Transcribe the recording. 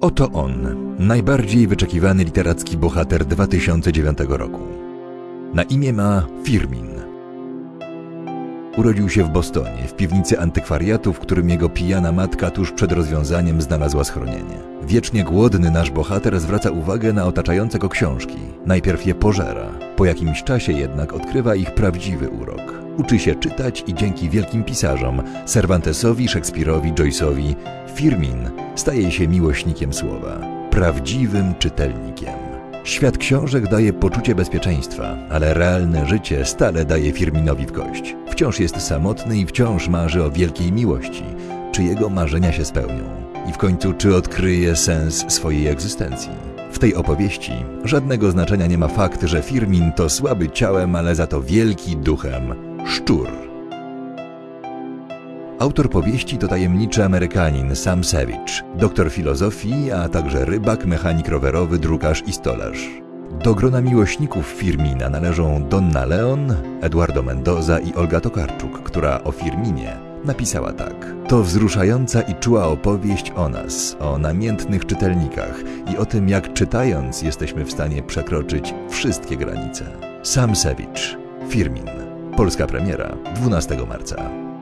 Oto on, najbardziej wyczekiwany literacki bohater 2009 roku. Na imię ma Firmin. Urodził się w Bostonie, w piwnicy antykwariatu, w którym jego pijana matka tuż przed rozwiązaniem znalazła schronienie. Wiecznie głodny nasz bohater zwraca uwagę na otaczające go książki. Najpierw je pożera, po jakimś czasie jednak odkrywa ich prawdziwy urok. Uczy się czytać i dzięki wielkim pisarzom, Cervantesowi, Szekspirowi, Joyce'owi, Firmin staje się miłośnikiem słowa, prawdziwym czytelnikiem. Świat książek daje poczucie bezpieczeństwa, ale realne życie stale daje Firminowi w kość. Wciąż jest samotny i wciąż marzy o wielkiej miłości, czy jego marzenia się spełnią i w końcu czy odkryje sens swojej egzystencji. W tej opowieści żadnego znaczenia nie ma fakt, że Firmin to słaby ciałem, ale za to wielki duchem szczur. Autor powieści to tajemniczy Amerykanin Sam Savage, doktor filozofii, a także rybak, mechanik rowerowy, drukarz i stolarz. Do grona miłośników Firmina należą Donna Leon, Eduardo Mendoza i Olga Tokarczuk, która o Firminie napisała tak. To wzruszająca i czuła opowieść o nas, o namiętnych czytelnikach i o tym, jak czytając jesteśmy w stanie przekroczyć wszystkie granice. Sam Savage, Firmin. Polska premiera 12 marca.